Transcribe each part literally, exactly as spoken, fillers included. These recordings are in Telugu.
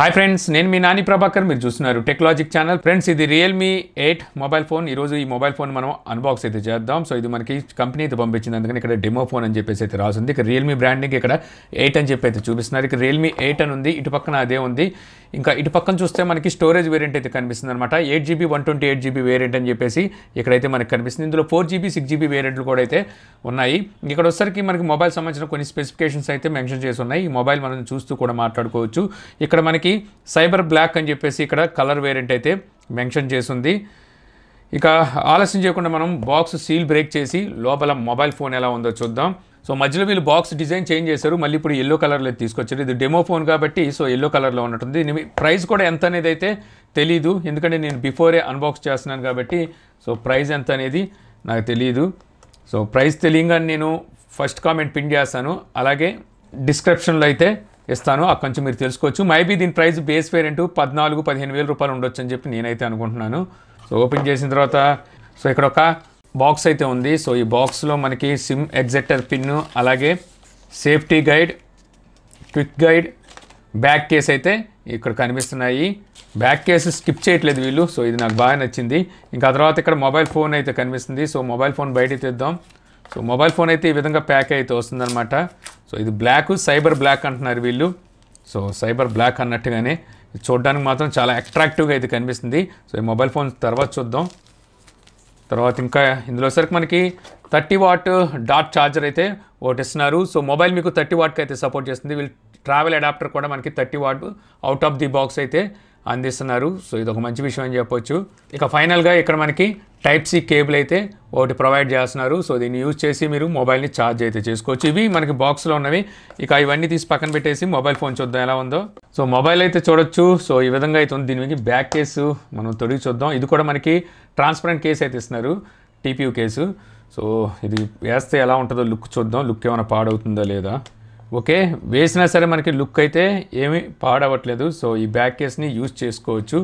हाई फ्रेंड्स నేను మీ నాని ప్రభాకర్ మీరు చూస్తున్నారు టెక్నాలజిక్ ఛానల్ ఫ్రెండ్స్ ఇది Realme eight మొబైల్ ఫోన్ ఈ రోజు ఈ మొబైల్ ఫోన్ మనం అన్బాక్స్ అయితే చేద్దాం సో ఇది మనకి కంపెనీ తో పంపించింది అందుకని ఇక్కడ డెమో ఫోన్ అని చెప్పేసి అయితే రాసింది ఇక్కడ Realme బ్రాండింగ్ ఇక్కడ eight అని చెప్పి అయితే చూపిస్తున్నారు ఇక్కడ Realme eight అని ఉంది ఇటు పక్కన అదే ఉంది ఇంకా ఇటు పక్కన చూస్తే మనకి స్టోరేజ్ వేరియంట్ అయితే కనిపిస్తుంది అన్నమాట eight G B one twenty-eight G B variant అని చెప్పేసి ఇక్కడ అయితే మనకి కనిపిస్తుంది ఇందులో four G B six G B వేరియంట్లు కూడా అయితే ఉన్నాయి ఇక్కడ వచ్చరికి మనకి మొబైల్ సంబంధించిన కొన్ని స్పెసిఫికేషన్స్ అయితే మెన్షన్ చేసి ఉన్నాయి ఈ మొబైల్ మనం చూస్తూ కూడా మాట్లాడుకోవచ్చు ఇక్కడ మనకి సైబర్ బ్లాక్ అని చెప్పేసి ఇక్కడ కలర్ వేరియంట్ అయితే మెన్షన్ చేసింది ఇక ఆలస్యం చేయకుండా మనం బాక్స్ సీల్ బ్రేక్ చేసి లోపల మొబైల్ ఫోన్ ఎలా ఉందో చూద్దాం సో మధ్యలో వీళ్ళు బాక్స్ డిజైన్ చేంజ్ చేశారు మళ్ళీ ఇప్పుడు ఎల్లో కలర్లో తీసుకొచ్చారు ఇది డెమో ఫోన్ కాబట్టి సో ఎల్లో కలర్లో ఉన్నట్టుంది ప్రైస్ కూడా ఎంత అనేది అయితే తెలీదు ఎందుకంటే నేను బిఫోరే అన్బాక్స్ చేస్తున్నాను కాబట్టి సో ప్రైస్ ఎంత అనేది నాకు తెలీదు సో ప్రైస్ తెలియగానే నేను ఫస్ట్ కామెంట్ పిన్ చేస్తాను అలాగే డిస్క్రిప్షన్లో అయితే ఇస్తాను అక్కడి నుంచి మీరు తెలుసుకోవచ్చు మేబీ దీని ప్రైస్ బేస్ వేరియంట్ పద్నాలుగు పదిహేను వేల రూపాయలు ఉండొచ్చు అని చెప్పి నేనైతే అనుకుంటున్నాను సో ఓపెన్ చేసిన తర్వాత సో ఇక్కడ ఒక బాక్స్ అయితే ఉంది సో ఈ బాక్స్లో మనకి సిమ్ ఎగ్జాక్టర్ పిన్ అలాగే safety guide quick guide back case అయితే ఇక్కడ కనిపిస్తున్నాయి బ్యాక్ కేసు స్కిప్ చేయట్లేదు వీళ్ళు సో ఇది నాకు బాగా నచ్చింది ఇంకా తర్వాత ఇక్కడ మొబైల్ ఫోన్ అయితే కనిపిస్తుంది సో మొబైల్ ఫోన్ బయట తీద్దాం సో మొబైల్ ఫోన్ అయితే ఈ విధంగా ప్యాక్ అయితే వస్తుందన్నమాట సో ఇది బ్లాక్ సైబర్ బ్లాక్ అంటున్నారు వీళ్ళు సో సైబర్ బ్లాక్ అన్నట్టుగానే చూడడానికి మాత్రం చాలా అట్రాక్టివ్గా అయితే కనిపిస్తుంది సో ఈ మొబైల్ ఫోన్ తర్వాత చూద్దాం తర్వాత ఇంకా ఇందులో సరికి మనకి థర్టీ వాట్ డాట్ ఛార్జర్ అయితే ఒకటి ఇస్తున్నారు సో మొబైల్ మీకు థర్టీ వాట్కి అయితే సపోర్ట్ చేస్తుంది వీళ్ళు ట్రావెల్ అడాప్టర్ కూడా మనకి thirty watt out of the box అయితే అందిస్తున్నారు సో ఇది ఒక మంచి విషయం అని చెప్పొచ్చు ఇక ఫైనల్గా ఇక్కడ మనకి టైప్ సి కేబుల్ అయితే ఒకటి ప్రొవైడ్ చేస్తున్నారు సో దీన్ని యూజ్ చేసి మీరు మొబైల్ని ఛార్జ్ అయితే చేసుకోవచ్చు ఇవి మనకి బాక్స్లో ఉన్నవి ఇక ఇవన్నీ తీసి పక్కన పెట్టేసి మొబైల్ ఫోన్ చూద్దాం ఎలా ఉందో సో మొబైల్ అయితే చూడొచ్చు సో ఈ విధంగా అయితే ఉంది దీనికి బ్యాక్ కేసు మనం తొడిగి చూద్దాం ఇది కూడా మనకి ట్రాన్స్పరెంట్ కేసు అయితే ఇస్తున్నారు టీపీయూ కేసు సో ఇది వేస్తే ఎలా ఉంటుందో లుక్ చూద్దాం లుక్ ఏమైనా పాడవుతుందా లేదా ఓకే వేసినా సరే మనకి లుక్ అయితే ఏమీ పాడవట్లేదు సో ఈ బ్యాక్ కేస్ని యూజ్ చేసుకోవచ్చు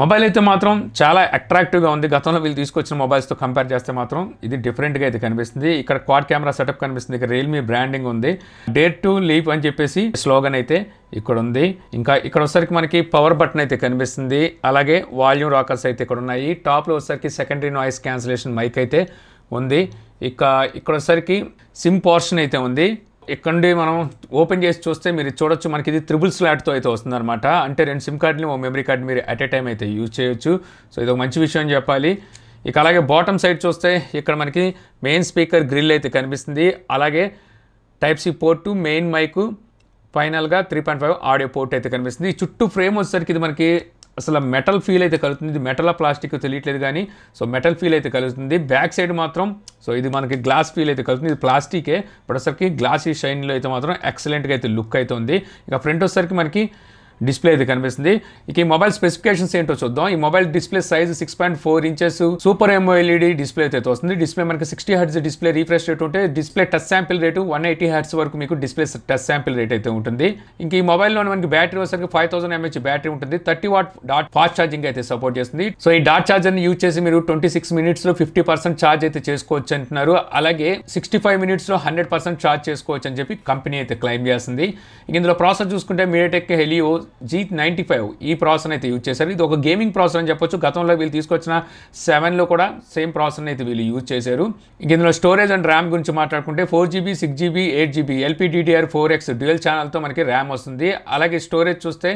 మొబైల్ అయితే మాత్రం చాలా అట్రాక్టివ్గా ఉంది గతంలో వీళ్ళు తీసుకొచ్చిన మొబైల్స్తో కంపేర్ చేస్తే మాత్రం ఇది డిఫరెంట్గా అయితే కనిపిస్తుంది ఇక్కడ క్వాడ్ కెమెరా సెటప్ కనిపిస్తుంది ఇక్కడ రియల్మీ బ్రాండింగ్ ఉంది డేర్ టు లీప్ అని చెప్పేసి స్లోగన్ అయితే ఇక్కడ ఉంది ఇంకా ఇక్కడ వచ్చేసరికి మనకి పవర్ బటన్ అయితే కనిపిస్తుంది అలాగే వాల్యూమ్ రాకర్స్ అయితే ఇక్కడ ఉన్నాయి టాప్లో వచ్చేసరికి సెకండరీ నాయిస్ క్యాన్సిలేషన్ మైక్ అయితే ఉంది ఇక ఇక్కడ వచ్చేసరికి సిమ్ పోర్షన్ అయితే ఉంది ఇక్కడ నుండి మనం ఓపెన్ చేసి చూస్తే మీరు చూడొచ్చు మనకి ఇది త్రిబుల్ స్లాట్తో అయితే వస్తుందన్నమాట అంటే రెండు సిమ్ కార్డుని ఓ మెమరీ కార్డు మీరు అట్ ఏ టైం అయితే యూజ్ చేయొచ్చు సో ఇది ఒక మంచి విషయం అని చెప్పాలి ఇక అలాగే బాటమ్ సైడ్ చూస్తే ఇక్కడ మనకి మెయిన్ స్పీకర్ గ్రిల్ అయితే కనిపిస్తుంది అలాగే type C port main mic ఫైనల్గా three point five audio port అయితే కనిపిస్తుంది చుట్టూ ఫ్రేమ్ వచ్చేసరికి ఇది మనకి అసలు మెటల్ ఫీల్ అయితే కలుగుతుంది ఇది మెటల్ ప్లాస్టిక్ తెలియట్లేదు కానీ సో మెటల్ ఫీల్ అయితే కలుగుతుంది బ్యాక్ సైడ్ మాత్రం సో ఇది మనకి గ్లాస్ ఫీల్ అయితే కలుగుతుంది ఇది ప్లాస్టికే బట్ వచ్చేసరికి గ్లాసీ షైన్లో అయితే మాత్రం ఎక్సలెంట్గా అయితే లుక్ అయితే ఉంది ఇక ఫ్రంట్ వచ్చేసరికి మనకి డిస్ప్లే అయితే కనిపిస్తుంది ఇక ఈ మొబైల్ స్పెసిఫికేషన్స్ ఏంటో చూద్దాం ఈ mobile display size six point four inches super AMOLED display అయితే వస్తుంది డిస్ప్లే మనకి sixty hertz display refresh rate ఉంటే display touch sample rate one eighty hertz వరకు మీకు డిస్ప్లే టచ్ శాంపిల్ రేట్ అయితే ఉంటుంది ఇంక ఈ మొబైల్లో మనకి బ్యాటరీ వచ్చేసరికి ఫైవ్ థౌసండ్ ఎంహెచ్ బ్యాటరీ ఉంటుంది థర్టీ వాట్ డాట్ ఫాస్ట్ ఛార్జింగ్ అయితే సపోర్ట్ చేస్తుంది సో ఈ డాట్ ఛార్జర్ని యూజ్ చేసి మీరు ట్వంటీ సిక్స్ మినిట్స్లో ఫిఫ్టీ పర్సెంట్ ఛార్జ్ అయితే చేసుకోవచ్చు అంటున్నారు అలాగే సిక్స్టీ ఫైవ్ మినిట్స్లో హండ్రెడ్ పర్సెంట్ ఛార్జ్ చేసుకోవచ్చు అని చెప్పి కంపెనీ అయితే క్లెయిమ్ చేస్తుంది ఇక ఇందులో ప్రాసెసర్ చూసుకుంటే MediaTek Helio G ninety five ఈ ప్రాసెసర్ అయితే యూజ్ చేశారు ఇది ఒక గేమింగ్ ప్రాసెసర్ అని చెప్పొచ్చు గతంలో వీళ్ళు తీసుకొచ్చిన సెవెన్లో కూడా సేమ్ ప్రాసెసర్ అయితే వీళ్ళు యూజ్ చేశారు ఇంక ఇందులో స్టోరేజ్ అండ్ ర్యామ్ గురించి మాట్లాడుకుంటే four GB six GB eight GB LPDDR four X dual ఛానల్తో మనకి ర్యామ్ వస్తుంది అలాగే స్టోరేజ్ చూస్తే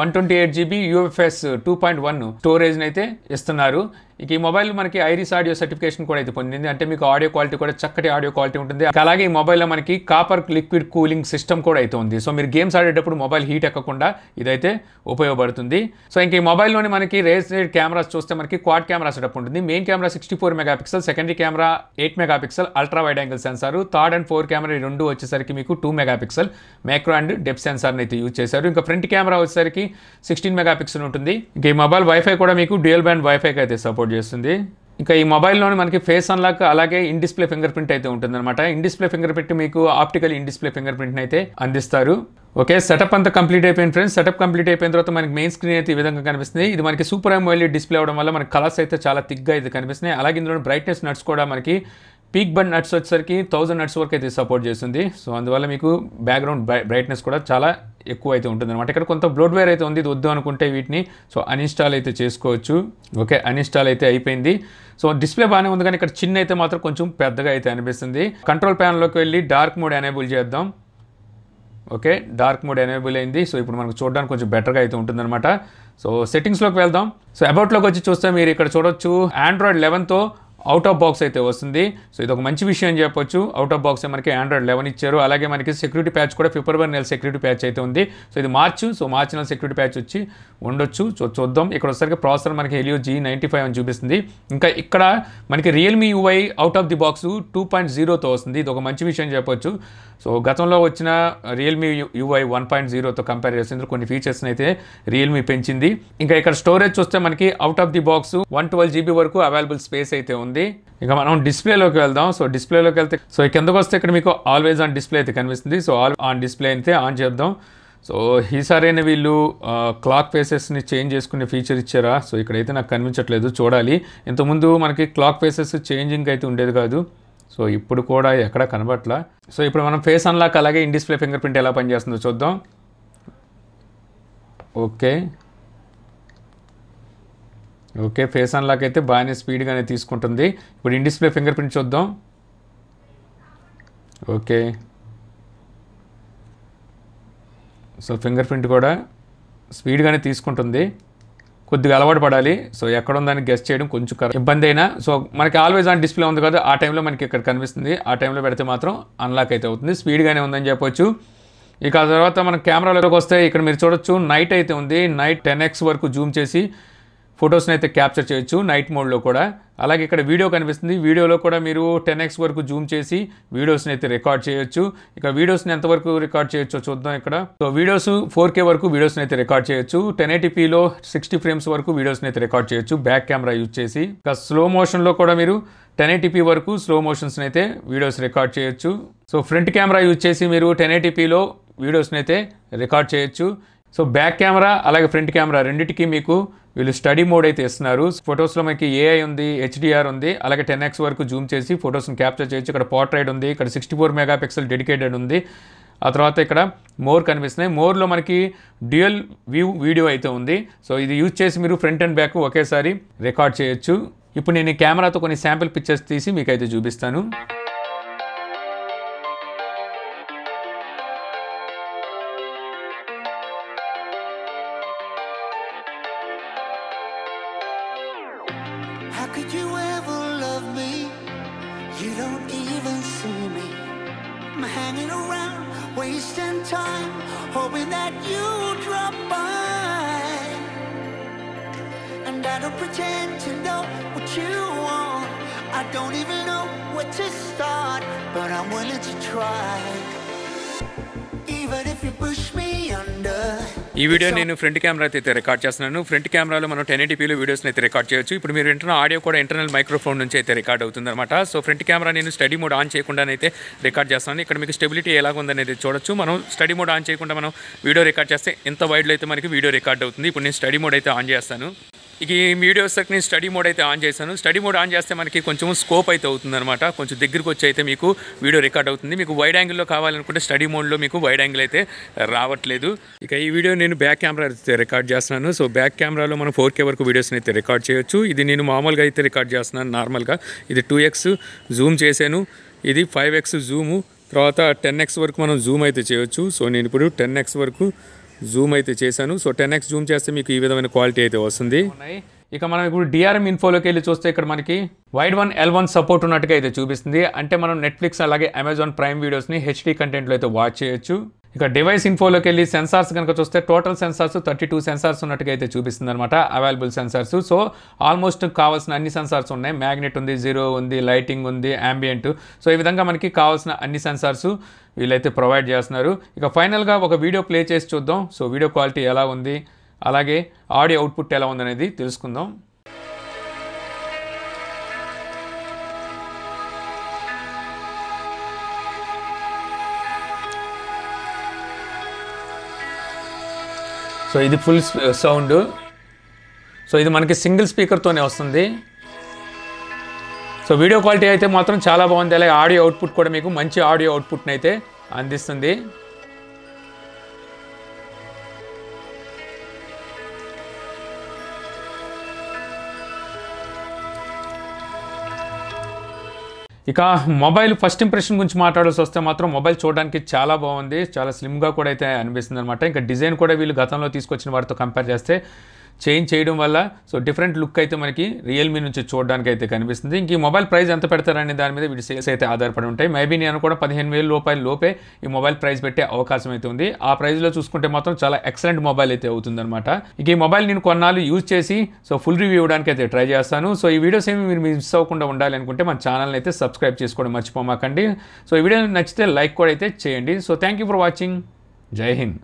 one twenty eight GB UFS two point one స్టోరేజ్ని అయితే ఇస్తున్నారు ఇక ఈ మొబైల్ మనకి ఐరిస్ ఆడియో సర్టిఫికేషన్ కూడా అయితే పొందింది అంటే మీకు ఆడియో క్వాలిటీ కూడా చక్కటి ఆడియో క్వాలిటీ ఉంటుంది అలాగే ఈ మొబైల్లో మనకి కాపర్ లిక్విడ్ కూలింగ్ సిస్టమ్ కూడా అయితే ఉంది సో మీరు గేమ్స్ ఆడేటప్పుడు మొబైల్ హీట్ ఎక్కకుండా ఇదైతే ఉపయోగపడుతుంది సో ఇంక ఈ మొబైల్లోని మనకి రేస్ రేట్ కెమెరాస్ చూస్తే మనకి క్వాడ్ కెమెరా సెటప్ ఉంటుంది main camera sixty four megapixel secondary camera eight megapixel ultra wide angle sensor third and four camera రెండు వచ్చేసరికి మీకు two megapixel micro and depth సెన్సార్ని అయితే యూజ్ చేశారు ఇంకా ఫ్రంట్ కెమెరా వచ్చేసరికి సిక్స్టీన్ మెగా పిక్సెల్ ఉంటుంది ఇంకా ఈ మొబైల్ వైఫై కూడా మీకు డ్యూయల్ బ్యాండ్ వైఫైకి అయితే సపోర్ట్ చేస్తుంది ఇంకా ఈ మొబైల్లోని మనకి ఫేస్ అన్లాక్ అలాగే ఇన్ డిస్ప్లే ఫింగర్ ప్రింట్ అయితే ఉంటుందన్నమాట ఇన్ డిస్ప్లే ఫింగర్ ప్రింట్ మీకు ఆప్టికల్ ఇన్ డిస్ప్లే ఫింగర్ ప్రింట్ని అయితే అందిస్తారు ఓకే సెటప్ అంతా కంప్లీట్ అయిపోయింది ఫ్రెండ్స్ సెటప్ కంప్లీట్ అయిపోయిన తర్వాత మనకి మెయిన్ స్క్రీన్ అయితే ఈ విధంగా కనిపిస్తుంది ఇది మనకి సూపర్ ఎమోలెడ్ డిస్ప్లే అవడం వల్ల మనకి కలర్స్ అయితే చాలా థిక్గా అయితే కనిపిస్తున్నాయి అలాగే ఇందులో బ్రైట్నెస్ నట్స్ కూడా మనకి పీక్ బడ్ నట్స్ వచ్చేసరికి థౌసండ్ నట్స్ వరకు అయితే సపోర్ట్ చేస్తుంది సో అందువల్ల మీకు బ్యాక్గ్రౌండ్ బ్రైట్నెస్ కూడా చాలా ఎక్కువైతే ఉంటుందన్నమాట. ఇక్కడ కొంత బ్లోడ్వేర్ అయితే ఉంది, వద్దు అనుకుంటే వీటిని సో అన్ఇన్స్టాల్ అయితే చేసుకోవచ్చు. ఓకే, అన్ఇన్స్టాల్ అయితే అయిపోయింది. సో డిస్ప్లే బాగానే ఉంది కానీ ఇక్కడ చిన్న అయితే మాత్రం కొంచెం పెద్దగా అయితే అనిపిస్తుంది. కంట్రోల్ ప్యానల్లోకి వెళ్ళి డార్క్ మోడ్ ఎనేబుల్ చేద్దాం. ఓకే, డార్క్ మోడ్ ఎనేబుల్ అయింది. సో ఇప్పుడు మనకు చూడడానికి కొంచెం బెటర్గా అయితే ఉంటుందన్నమాట. సో సెట్టింగ్స్లోకి వెళ్దాం. సో అబౌట్లోకి వచ్చి చూస్తే మీరు ఇక్కడ చూడొచ్చు, ఆండ్రాయిడ్ లెవెన్తో అవుట్ ఆఫ్ బాక్స్ అయితే వస్తుంది. సో ఇది ఒక మంచి విషయం అని చెప్పొచ్చు. అవుట్ ఆఫ్ బాక్స్ మనకి ఆండ్రాయిడ్ లెవెన్ ఇచ్చారు. అలాగే మనకి సెక్యూరిటీ ప్యాచ్ కూడా ఫిబ్రవరి నెల సెక్యూరిటీ ప్యాచ్ అయితే ఉంది. సో ఇది మార్చు సో మార్చి నెల సెక్యూరిటీ ప్యాచ్ వచ్చి ఉండొచ్చు. సో చూద్దాం. ఇక్కడ వచ్చేసరికి ప్రాసెసర్ మనకి హెలియో జీ నైంటీ ఫైవ్ అని చూపిస్తుంది. ఇంకా ఇక్కడ మనకి Realme UI out of the box two point జీరోతో వస్తుంది. ఇది ఒక మంచి విషయం చెప్పొచ్చు. సో గతంలో వచ్చిన రియల్మీ యూఐ వన్ పాయింట్ జీరోతో కంపేర్ చేసేందుకు కొన్ని ఫీచర్స్ని అయితే రియల్మీ పెంచింది. ఇంకా ఇక్కడ స్టోరేజ్ చూస్తే మనకి out of the box one twelve GB వరకు అవైలబుల్ స్పేస్ అయితే ఉంది. ఇక మనం డిస్ప్లేలోకి వెళ్దాం. సో డిస్ప్లేలోకి వెళ్తే సో కిందకు వస్తే ఇక్కడ మీకు ఆల్వేజ్ ఆన్ డిస్ప్లే అయితే కనిపిస్తుంది. సో ఆల్ ఆన్ డిస్ప్లే అయితే ఆన్ చేద్దాం. సో ఈసారైనా వీళ్ళు క్లాక్ ఫేసెస్ని చేంజ్ చేసుకునే ఫీచర్ ఇచ్చారా? సో ఇక్కడైతే నాకు కనిపించట్లేదు, చూడాలి. ఇంతకుముందు మనకి క్లాక్ ఫేసెస్ చేంజింగ్ అయితే ఉండేది కాదు. సో ఇప్పుడు కూడా ఎక్కడ కనబట్లా. సో ఇప్పుడు మనం ఫేస్ అన్లాక్ అలాగే ఇన్ డిస్ప్లే ఫింగర్ ప్రింట్ ఎలా పనిచేస్తుందో చూద్దాం. ఓకే ఓకే ఫేస్ అన్లాక్ అయితే బాగానే స్పీడ్గానే తీసుకుంటుంది. ఇప్పుడు ఇన్ డిస్ప్లే ఫింగర్ ప్రింట్ చూద్దాం. ఓకే, సో ఫింగర్ ప్రింట్ కూడా స్పీడ్గానే తీసుకుంటుంది. కొద్దిగా అలవాటు పడాలి. సో ఎక్కడ ఉందని గెస్ చేయడం కొంచెం ఇబ్బంది అయినా సో మనకి ఆల్వేస్ ఆన్ డిస్ప్లే ఉంది కదా, ఆ టైంలో మనకి ఇక్కడ కనిపిస్తుంది. ఆ టైంలో పెడితే మాత్రం అన్లాక్ అయితే అవుతుంది. స్పీడ్గానే ఉందని చెప్పొచ్చు. ఇక ఆ తర్వాత మనం కెమెరాలోకి వస్తే ఇక్కడ మీరు చూడొచ్చు, నైట్ అయితే ఉంది. నైట్ టెన్ ఎక్స్ వరకు జూమ్ చేసి ఫొటోస్ని అయితే క్యాప్చర్ చేయొచ్చు నైట్ మోడ్లో కూడా. అలాగే ఇక్కడ వీడియో కనిపిస్తుంది. వీడియోలో కూడా మీరు టెన్ ఎక్స్ వరకు జూమ్ చేసి వీడియోస్ని అయితే రికార్డ్ చేయొచ్చు. ఇక వీడియోస్ని ఎంతవరకు రికార్డ్ చేయొచ్చో చూద్దాం. ఇక్కడ సో వీడియోస్ ఫోర్ కే వరకు వీడియోస్ని అయితే రికార్డ్ చేయొచ్చు. టెన్ ఎయిటీ పీలో సిక్స్టీ ఫ్రేమ్స్ వరకు వీడియోస్ని అయితే రికార్డ్ చేయొచ్చు బ్యాక్ కెమెరా యూజ్ చేసి. ఇక స్లో మోషన్లో కూడా మీరు టెన్ ఎయిటీ పీ వరకు స్లో మోషన్స్ని అయితే వీడియోస్ రికార్డ్ చేయొచ్చు. సో ఫ్రంట్ కెమెరా యూజ్ చేసి మీరు టెన్ ఎయిటీ పీలో వీడియోస్ని అయితే రికార్డ్ చేయొచ్చు. సో బ్యాక్ కెమెరా అలాగే ఫ్రంట్ కెమెరా రెండింటికి మీకు వీళ్ళు స్టడీ మోడ్ అయితే ఇస్తున్నారు. ఫొటోస్లో మనకి ఏఐ ఉంది, హెచ్డిఆర్ ఉంది, అలాగే టెన్ ఎక్స్ వరకు జూమ్ చేసి ఫొటోస్ని క్యాప్చర్ చేయొచ్చు. ఇక్కడ పోర్ట్రైట్ ఉంది, ఇక్కడ sixty four megapixel dedicated ఉంది. ఆ తర్వాత ఇక్కడ మోర్ కనిపిస్తున్నాయి. మోర్లో మనకి డ్యూయల్ వ్యూ వీడియో అయితే ఉంది. సో ఇది యూజ్ చేసి మీరు ఫ్రంట్ అండ్ బ్యాక్ ఒకేసారి రికార్డ్ చేయొచ్చు. ఇప్పుడు నేను ఈ కెమెరాతో కొన్ని శాంపిల్ పిక్చర్స్ తీసి మీకైతే చూపిస్తాను. ఈ వీడియో నేను ఫ్రంట్ కెమెరా అయితే రికార్డ్ చేస్తున్నాను. ఫ్రంట్ కెమెరాలో మనం టెన్ ఎయిటీ పీలో వీడియోస్ని అయితే రికార్డ్ చేయొచ్చు. ఇప్పుడు మీరు వింటున్న ఆడియో కూడా ఇంటర్నల్ మైక్రోఫోన్ నుంచి అయితే రికార్డ్ అవుతుందన్నమాట. సో ఫ్రంట్ కెమెరా నేను స్టడీ మోడ్ ఆన్ చేయకుండానైతే రికార్డ్ చేస్తున్నాను. ఇక్కడ మీకు స్టెబిలిటీ ఎలాగ ఉందనేది చూడొచ్చు. మనం స్టడీ మోడ్ ఆన్ చేయకుండా మనం వీడియో రికార్డ్ చేస్తే ఎంత వైడ్లో అయితే మనకి వీడియో రికార్డ్ అవుతుంది. ఇప్పుడు నేను స్టడీ మోడ్ అయితే ఆన్ చేస్తాను. ఇక ఈ వీడియోస్ నేను స్టడీ మోడ్ అయితే ఆన్ చేశాను. స్టడీ మోడ్ ఆన్ చేస్తే మనకి కొంచెం స్కోప్ అయితే అవుతుందన్నమాట. కొంచెం దగ్గరికి వచ్చి అయితే మీకు వీడియో రికార్డ్ అవుతుంది. మీకు వైడ్ యాంగిల్లో కావాలనుకుంటే స్టడీ మోడ్లో మీకు వైడ్ యాంగిల్ అయితే రావట్లేదు. ఇక ఈ వీడియో నేను బ్యాక్ కెమెరా అయితే రికార్డ్ చేస్తున్నాను. సో బ్యాక్ కెమెరాలో మనం ఫోర్ కే వరకు వీడియోస్ని అయితే రికార్డ్ చేయొచ్చు. ఇది నేను మామూలుగా అయితే రికార్డ్ చేస్తున్నాను నార్మల్గా. ఇది టూ ఎక్స్ జూమ్ చేశాను, ఇది ఫైవ్ ఎక్స్ జూము, తర్వాత టెన్ ఎక్స్ వరకు మనం జూమ్ అయితే చేయొచ్చు. సో నేను ఇప్పుడు టెన్ ఎక్స్ వరకు జూమ్ అయితే చేశాను. సో టెన్ ఎక్స్ జూమ్ చేస్తే మీకు ఈ విధమైన క్వాలిటీ అయితే వస్తుంది. ఇక మనం ఇప్పుడు డిఆర్ఎం ఇన్ఫోలోకి వెళ్ళి చూస్తే ఇక్కడ మనకి Widevine L one support ఉన్నట్టుగా అయితే చూపిస్తుంది. అంటే మనం నెట్ఫ్లిక్స్ అలాగే అమెజాన్ ప్రైమ్ వీడియోస్ని హెచ్డీ కంటెంట్లో అయితే వాచ్ చేయొచ్చు. ఇక డివైస్ ఇన్ఫోలోకి వెళ్ళి సెన్సార్స్ కనుక చూస్తే total sensors thirty two sensors ఉన్నట్టుగా అయితే చూపిస్తుంది అనమాట. అవైలబుల్ సెన్సార్స్ సో ఆల్మోస్ట్ కావాల్సిన అన్ని సెన్సార్స్ ఉన్నాయి. మ్యాగ్నెట్ ఉంది, జీరో ఉంది, లైటింగ్ ఉంది, యాంబియంట్. సో ఈ విధంగా మనకి కావాల్సిన అన్ని సెన్సార్స్ వీళ్ళైతే ప్రొవైడ్ చేస్తున్నారు. ఇక ఫైనల్గా ఒక వీడియో ప్లే చేసి చూద్దాం. సో వీడియో క్వాలిటీ ఎలా ఉంది, అలాగే ఆడియో అవుట్పుట్ ఎలా ఉందనేది తెలుసుకుందాం. సో ఇది ఫుల్ సౌండ్. సో ఇది మనకి సింగిల్ స్పీకర్తోనే వస్తుంది. సో వీడియో క్వాలిటీ అయితే మాత్రం చాలా బాగుంది. అలాగే ఆడియో అవుట్పుట్ కూడా మీకు మంచి ఆడియో అవుట్పుట్ని అయితే అందిస్తుంది. ఇక మొబైల్ ఫస్ట్ ఇంప్రెషన్ గురించి మాట్లాడాల్సి వస్తే మాత్రం మొబైల్ చూడడానికి చాలా బాగుంది, చాలా స్లిమ్గా కూడా అయితే అనిపిస్తుంది అనమాట. ఇంకా డిజైన్ కూడా వీళ్ళు గతంలో తీసుకొచ్చిన వాటితో కంపేర్ చేస్తే చేంజ్ చేయడం వల్ల సో డిఫరెంట్ లుక్ అయితే మనకి రియల్మీ నుంచి చూడడానికి అయితే కనిపిస్తుంది. ఇంక ఈ మొబైల్ ప్రైస్ ఎంత పెడతారనే దాని మీద వీటి సేల్స్ అయితే ఆధారపడి ఉంటాయి. మేబీ నేను కూడా పదిహేను వేల రూపాయల లోపే ఈ మొబైల్ ప్రైస్ పెట్టే అవకాశం అయితే ఉంది. ఆ ప్రైస్లో చూసుకుంటే మాత్రం చాలా ఎక్సలెంట్ మొబైల్ అయితే అవుతుందన్నమాట. ఇక ఈ మొబైల్ నేను కొన్నాళ్ళు యూజ్ చేసి సో ఫుల్ రివ్యూ ఇవ్వడానికి అయితే ట్రై చేస్తాను. సో ఈ వీడియోస్ ఏమి మీరు మిస్ అవ్వకుండా ఉండాలి అనుకుంటే మన ఛానల్ని అయితే సబ్స్క్రైబ్ చేసుకోవడం మర్చిపోమాకండి. సో ఈ వీడియో నచ్చితే లైక్ కూడా అయితే చేయండి. So thank you for watching. జై హింద్.